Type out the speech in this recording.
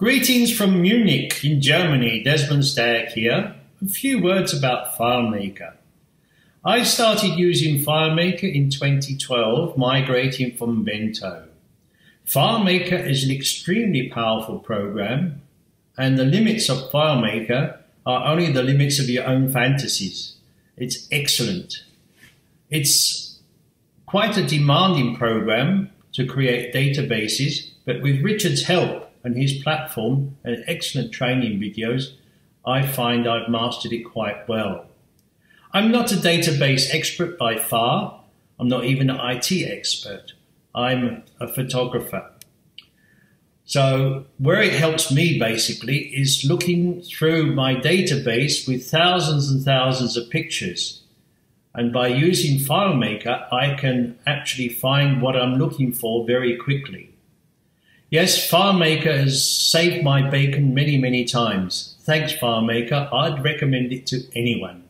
Greetings from Munich in Germany, Desmond Stack here. A few words about FileMaker. I started using FileMaker in 2012, migrating from Bento. FileMaker is an extremely powerful program, and the limits of FileMaker are only the limits of your own fantasies. It's excellent. It's quite a demanding program to create databases, but with Richard's help, and his platform and excellent training videos, I find I've mastered it quite well. I'm not a database expert by far. I'm not even an IT expert. I'm a photographer. So where it helps me basically is looking through my database with thousands and thousands of pictures. And by using FileMaker, I can actually find what I'm looking for very quickly. Yes, FileMaker has saved my bacon many, many times. Thanks, FileMaker. I'd recommend it to anyone.